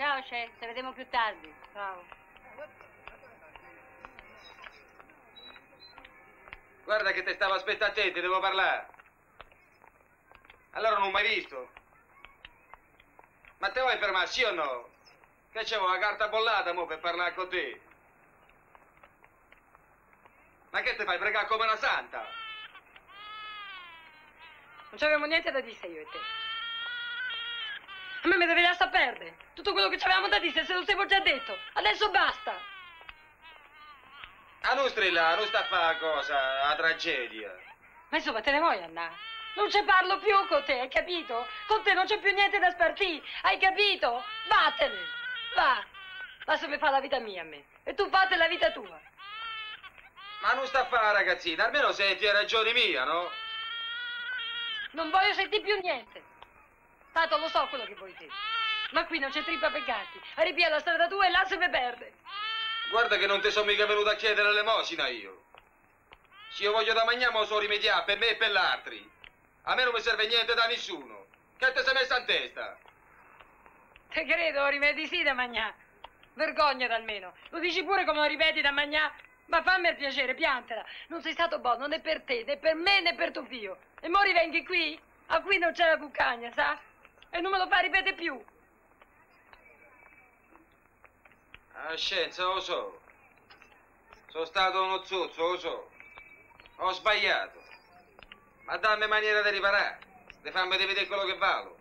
Ciao Cesc, ci vediamo più tardi. Ciao. Guarda che te stavo aspettando te, ti devo parlare. Allora non m'hai visto? Ma te vuoi fermare, sì o no? Che c'avevo la carta bollata mo per parlare con te. Ma che te fai pregare come una santa? Non c'avevamo niente da dire io e te. A me mi devi lasciar perdere. Tutto quello che ci avevamo da dire se lo stiamo già detto. Adesso basta. A non strillare, non sta a fare cosa, la tragedia. Ma insomma, te ne vuoi andare? Non ci parlo più con te, hai capito? Con te non c'è più niente da spartire, hai capito? Vattene, va. Basta mi fa la vita mia a me. E tu fate la vita tua. Ma non sta a fare, ragazzina, almeno senti la ragione mia, no? Non voglio sentire più niente. Tanto lo so quello che vuoi te. Ma qui non c'è trippa per gatti. Arrivi alla strada tua e là se mi perde. Guarda che non ti sono mica venuto a chiedere l'elemosina io. Se io voglio da mangiamo so rimediare per me e per l'altri. A me non mi serve niente da nessuno. Che te sei messa in testa? Te credo, rimedi sì da mangiare. Vergognati almeno. Lo dici pure come lo ripeti da mangiare. Ma fammi il piacere, piantela. Non sei stato buono né per te, né per me, né per tuo figlio. E mo rivenghi qui? A qui non c'è la cuccagna, sa? E non me lo fa ripetere più. La scienza lo so. Sono stato uno zozzo, lo so. Ho sbagliato. Ma dammi maniera di riparare. Di farmi vedere quello che valo.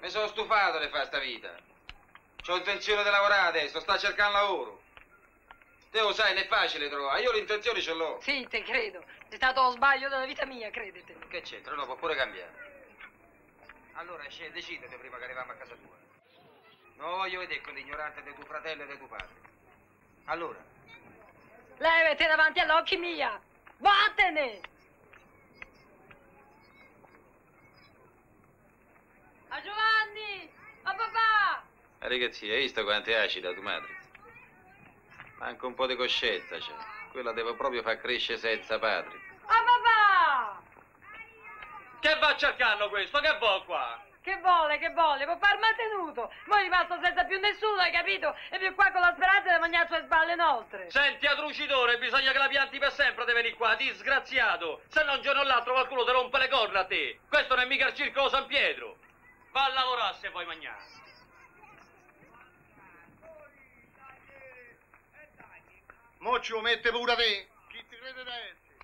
Mi sono stufato di fare sta vita. C'ho intenzione di lavorare adesso, sto cercando lavoro. Te lo sai, non è facile trovare, io l'intenzione ce l'ho. Sì, te credo. È stato lo sbaglio della vita mia, credete. Che c'entra? No, può pure cambiare. Allora decidete prima che arriviamo a casa tua. Non voglio vedere con l'ignorante di tuo fratello e di tuo padre. Allora. Lei mette davanti all'occhio mia. Vattene! A Giovanni! A papà! Ragazzi, hai visto quanto è acida tua madre? Manca un po' di coscienza, cioè. Quella devo proprio far crescere senza padre. A papà! Che va a cercarlo questo? Che vuole qua? Che vuole, papà è maltenuto. Mo' è rimasto senza più nessuno, hai capito? E più qua con la speranza di mangiare sulle spalle nostre. Senti, atrocidore, bisogna che la pianti per sempre di venire qua, disgraziato. Se no un giorno o l'altro qualcuno ti rompe le corna a te. Questo non è mica il circo San Pietro. Va a lavorare se vuoi mangiare. Mo' ci lo mette pure a te. Chi ti crede da essere?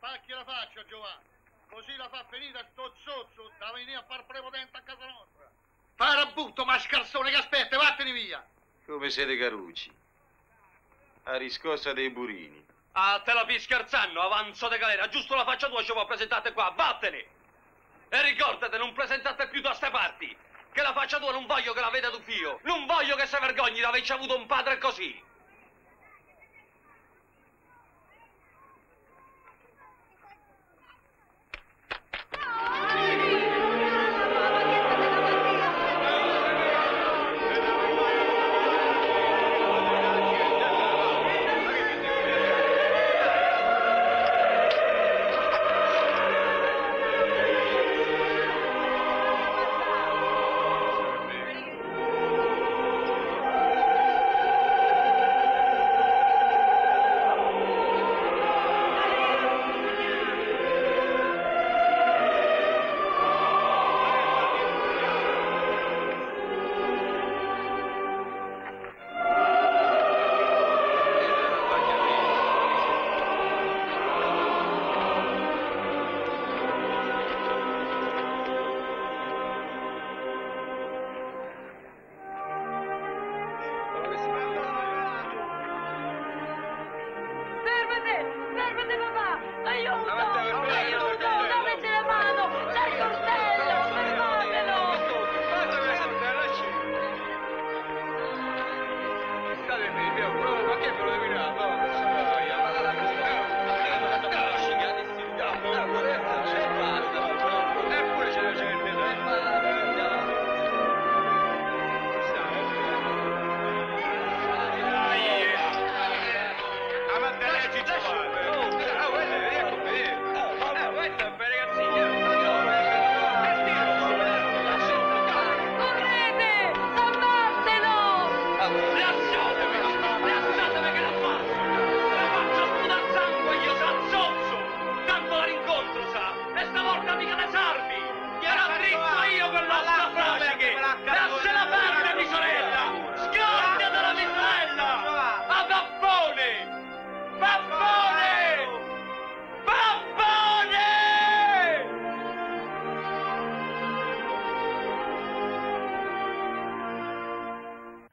Pacchi la faccia, Giovanni. Così la fa finita sto zozzo da venire a far prepotente a casa nostra. Farabutto, ma scarsone che aspetta, vattene via. Come siete carucci. A riscossa dei burini. Ah, te la pi scherzando, avanzo de galera. Giusto la faccia tua ci vuoi presentate qua, vattene. E ricordate, non presentate più da ste parti. Che la faccia tua non voglio che la veda tuo figlio. Non voglio che si vergogni di averci avuto un padre così.